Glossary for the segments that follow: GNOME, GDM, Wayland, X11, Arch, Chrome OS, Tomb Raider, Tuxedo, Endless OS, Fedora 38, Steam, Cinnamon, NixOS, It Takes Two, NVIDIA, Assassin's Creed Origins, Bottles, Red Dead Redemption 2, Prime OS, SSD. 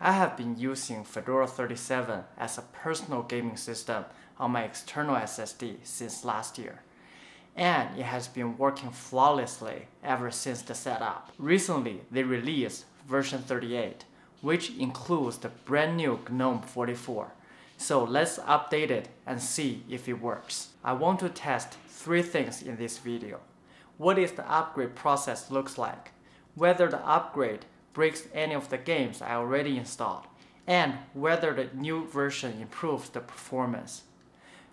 I have been using Fedora 37 as a personal gaming system on my external SSD since last year, and it has been working flawlessly ever since the setup. Recently, they released version 38, which includes the brand new GNOME 44. So let's update it and see if it works. I want to test three things in this video. What is the upgrade process looks like, whether the upgrade breaks any of the games I already installed, and whether the new version improves the performance.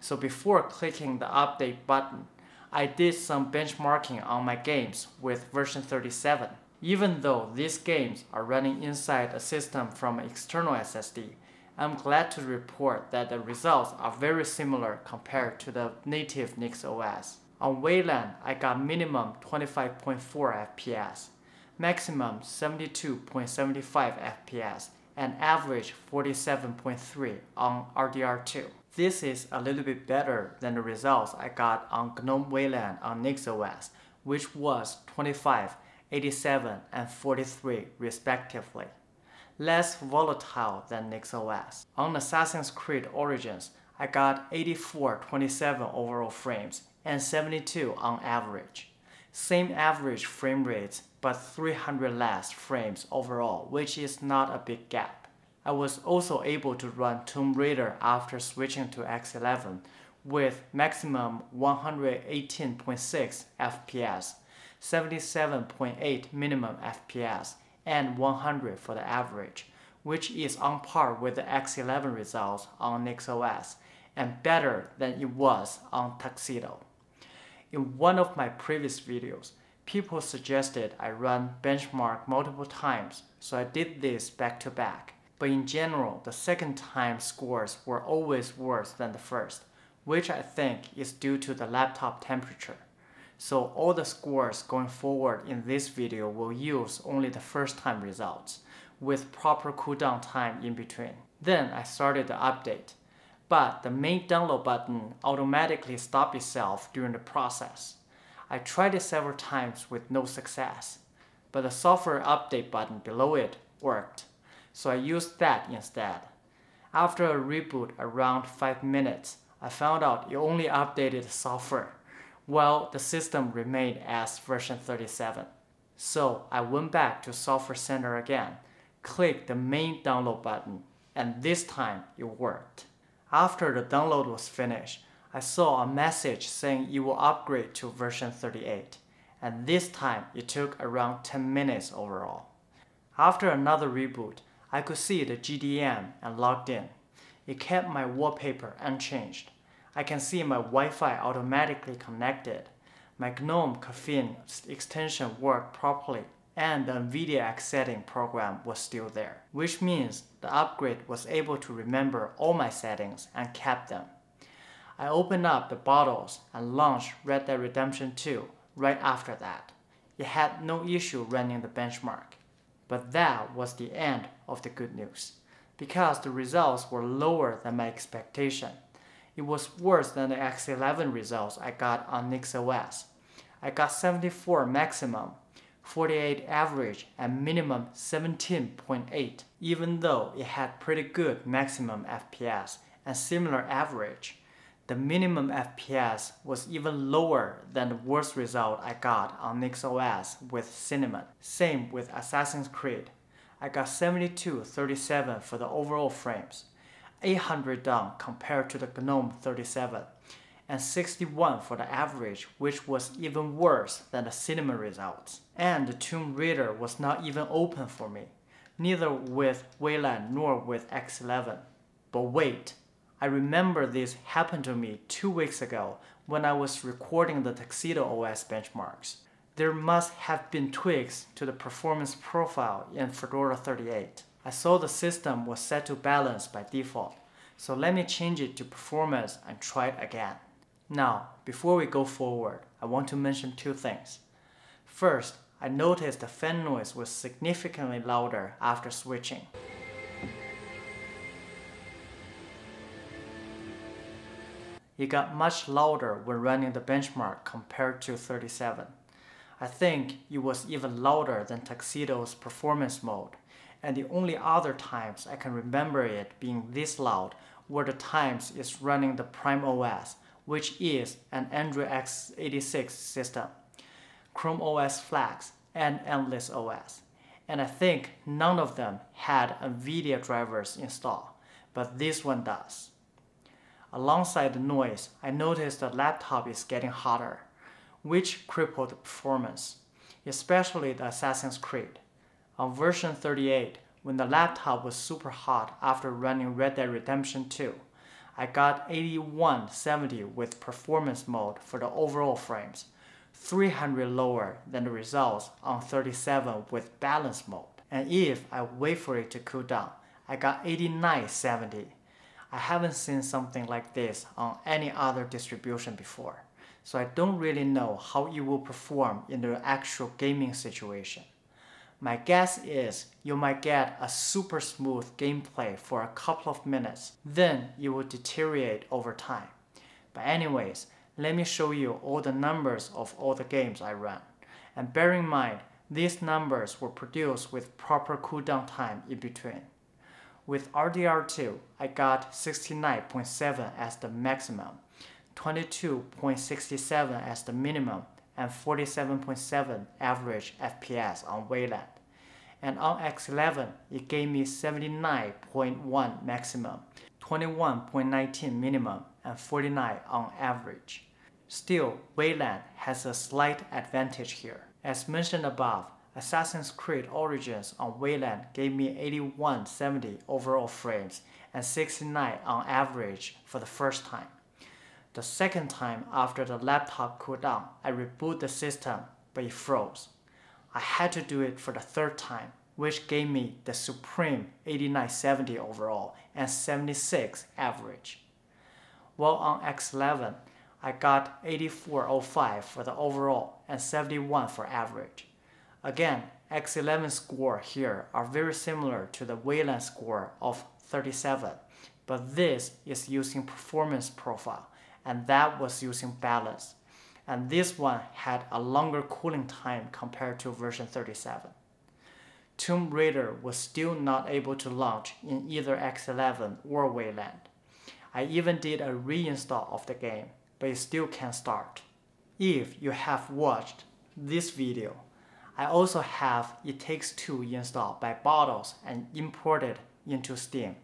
So before clicking the update button, I did some benchmarking on my games with version 37. Even though these games are running inside a system from an external SSD, I'm glad to report that the results are very similar compared to the native NixOS. On Wayland, I got minimum 25.4 FPS, maximum 72.75 FPS, and average 47.3 on RDR2. This is a little bit better than the results I got on GNOME Wayland on NixOS, which was 25, 87, and 43 respectively. Less volatile than NixOS. On Assassin's Creed Origins, I got 84/27 overall frames and 72 on average. Same average frame rates, but 300 less frames overall, which is not a big gap. I was also able to run Tomb Raider after switching to X11 with maximum 118.6 FPS, 77.8 minimum FPS, and 100 for the average, which is on par with the X11 results on NixOS and better than it was on Tuxedo. In one of my previous videos, people suggested I run benchmark multiple times, so I did this back to back. But in general, the second time scores were always worse than the first, which I think is due to the laptop temperature. So all the scores going forward in this video will use only the first time results, with proper cooldown time in between. Then I started the update, but the main download button automatically stopped itself during the process. I tried it several times with no success, but the software update button below it worked, so I used that instead. After a reboot around 5 minutes, I found out it only updated the software, while the system remained as version 37. So I went back to Software Center again, clicked the main download button, and this time it worked. After the download was finished, I saw a message saying it will upgrade to version 38, and this time it took around 10 minutes overall. After another reboot, I could see the GDM and logged in. It kept my wallpaper unchanged. I can see my Wi-Fi automatically connected, my GNOME caffeine extension worked properly, and the NVIDIA X setting program was still there, which means the upgrade was able to remember all my settings and kept them. I opened up the Bottles and launched Red Dead Redemption 2 right after that. It had no issue running the benchmark. But that was the end of the good news, because the results were lower than my expectation. It was worse than the X11 results I got on NixOS. I got 74 maximum, 48 average, and minimum 17.8, even though it had pretty good maximum FPS and similar average. The minimum FPS was even lower than the worst result I got on NixOS with Cinnamon. Same with Assassin's Creed. I got 72/37 for the overall frames, 800 down compared to the GNOME 37, and 61 for the average, which was even worse than the Cinnamon results. And the Tomb Raider was not even open for me, neither with Wayland nor with X11. But wait, I remember this happened to me 2 weeks ago when I was recording the Tuxedo OS benchmarks. There must have been tweaks to the performance profile in Fedora 38. I saw the system was set to balance by default, so let me change it to performance and try it again. Now, before we go forward, I want to mention two things. First, I noticed the fan noise was significantly louder after switching. It got much louder when running the benchmark compared to 37. I think it was even louder than Tuxedo's performance mode, and the only other times I can remember it being this loud were the times it's running the Prime OS, which is an Android x86 system, Chrome OS Flex, and Endless OS. And I think none of them had NVIDIA drivers installed, but this one does. Alongside the noise, I noticed the laptop is getting hotter, which crippled the performance, especially the Assassin's Creed. On version 38, when the laptop was super hot after running Red Dead Redemption 2, I got 8170 with performance mode for the overall frames, 300 lower than the results on 37 with balance mode. And if I wait for it to cool down, I got 8970. I haven't seen something like this on any other distribution before, so I don't really know how it will perform in the actual gaming situation. My guess is you might get a super smooth gameplay for a couple of minutes, then it will deteriorate over time. But anyways, let me show you all the numbers of all the games I run. And bear in mind, these numbers were produced with proper cooldown time in between. With RDR2, I got 69.7 as the maximum, 22.67 as the minimum, and 47.7 average FPS on Wayland. And on X11, it gave me 79.1 maximum, 21.19 minimum, and 49 on average. Still, Wayland has a slight advantage here. As mentioned above, Assassin's Creed Origins on Wayland gave me 8170 overall frames and 69 on average for the first time. The second time after the laptop cooled down, I rebooted the system, but it froze. I had to do it for the third time, which gave me the supreme 8970 overall and 76 average. While on X11, I got 8405 for the overall and 71 for average. Again, X11's score here are very similar to the Wayland score of 37, but this is using performance profile, and that was using balance. And this one had a longer cooling time compared to version 37. Tomb Raider was still not able to launch in either X11 or Wayland. I even did a reinstall of the game, but it still can't start. If you have watched this video, I also have It Takes Two installed by Bottles and imported into Steam,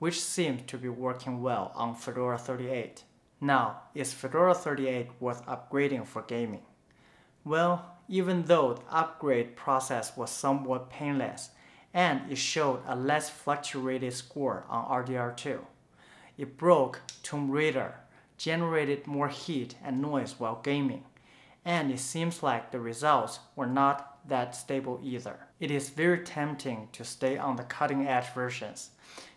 which seemed to be working well on Fedora 38. Now, is Fedora 38 worth upgrading for gaming? Well, even though the upgrade process was somewhat painless, and it showed a less fluctuated score on RDR2, it broke Tomb Raider, generated more heat and noise while gaming, and it seems like the results were not that stable either. It is very tempting to stay on the cutting-edge versions,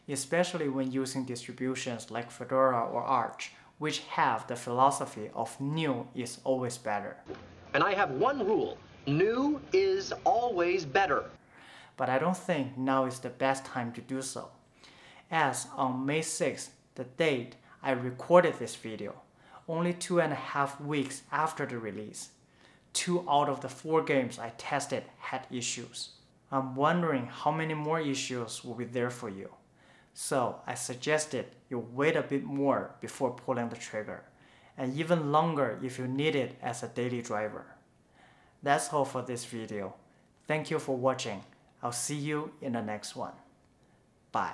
especially when using distributions like Fedora or Arch, which have the philosophy of new is always better. And I have one rule: new is always better. But I don't think now is the best time to do so, as on May 6th, the date I recorded this video, only 2.5 weeks after the release, 2 out of the 4 games I tested had issues. I'm wondering how many more issues will be there for you. So I suggested you wait a bit more before pulling the trigger, and even longer if you need it as a daily driver. That's all for this video. Thank you for watching. I'll see you in the next one. Bye.